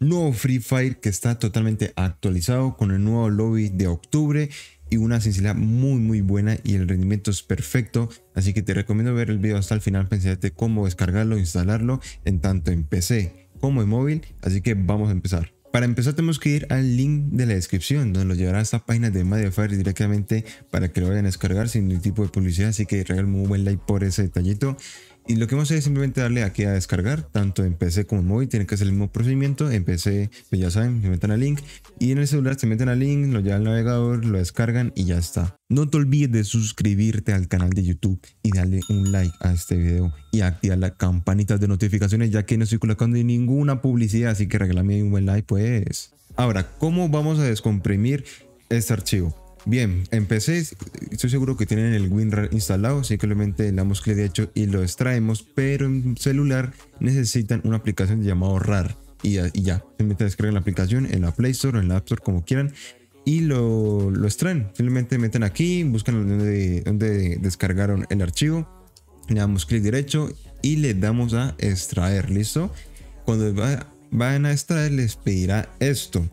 nuevo Free Fire que está totalmente actualizado con el nuevo lobby de octubre y una sensibilidad muy buena y el rendimiento es perfecto, así que te recomiendo ver el video hasta el final, pensate cómo descargarlo e instalarlo en tanto en PC como en móvil, así que vamos a empezar. Para empezar tenemos que ir al link de la descripción donde los llevará a esta página de MediaFire directamente para que lo vayan a descargar sin ningún tipo de publicidad, así que regalen un buen like por ese detallito. Y lo que vamos a hacer es simplemente darle aquí a descargar, tanto en PC como en móvil, tiene que ser el mismo procedimiento. En PC, pues ya saben, se meten al link y en el celular se meten al link, lo llevan al navegador, lo descargan y ya está. No te olvides de suscribirte al canal de YouTube y darle un like a este video y activar las campanitas de notificaciones ya que no estoy colocando ninguna publicidad, así que regálame un buen like pues. Ahora, ¿cómo vamos a descomprimir este archivo? Bien, empecé, estoy seguro que tienen el WinRAR instalado, simplemente le damos clic derecho y lo extraemos, pero en celular necesitan una aplicación llamada RAR y ya, simplemente descargan la aplicación en la Play Store o en la App Store como quieran y lo extraen, simplemente meten aquí, buscan donde descargaron el archivo, le damos clic derecho y le damos a extraer, ¿listo? Cuando vayan a extraer les pedirá esto,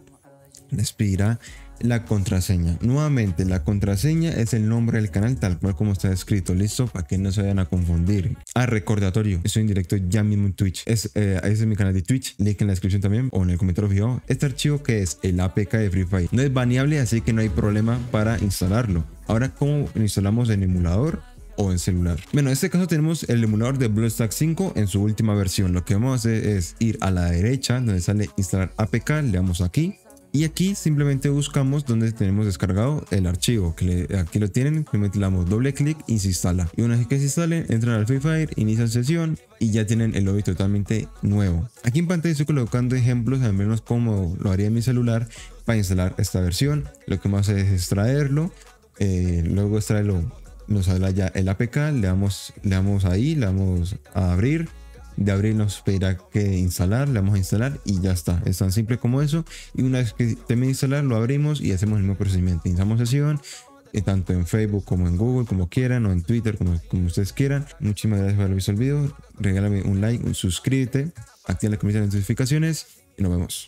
les pedirá la contraseña. Nuevamente, la contraseña es el nombre del canal tal cual como está escrito, listo, para que no se vayan a confundir. Recordatorio, estoy en directo ya mismo en Twitch, ese es mi canal de Twitch, link en la descripción también o en el comentario fijado. Este archivo que es el APK de Free Fire no es baneable, así que no hay problema para instalarlo. Ahora, ¿cómo lo instalamos en emulador o en celular? Bueno, en este caso tenemos el emulador de BlueStacks 5 en su última versión. Lo que vamos a hacer es ir a la derecha donde sale instalar APK, le damos aquí. Y aquí simplemente buscamos donde tenemos descargado el archivo, que aquí lo tienen, simplemente le damos doble clic y se instala. Y una vez que se instale, entran al Free Fire, inician sesión y ya tienen el lobby totalmente nuevo. Aquí en pantalla estoy colocando ejemplos, al menos como lo haría en mi celular, para instalar esta versión. Lo que más es extraerlo, luego extraerlo, nos habla ya el APK, le damos ahí, le damos a abrir. De abrir nos pedirá que instalar, le vamos a instalar y ya está, es tan simple como eso. Y una vez que termine de instalar lo abrimos y hacemos el mismo procedimiento, iniciamos sesión tanto en Facebook como en Google como quieran o en Twitter como ustedes quieran. Muchísimas gracias por haber visto el video, regálame un like, suscríbete, activa la campanita de notificaciones y nos vemos.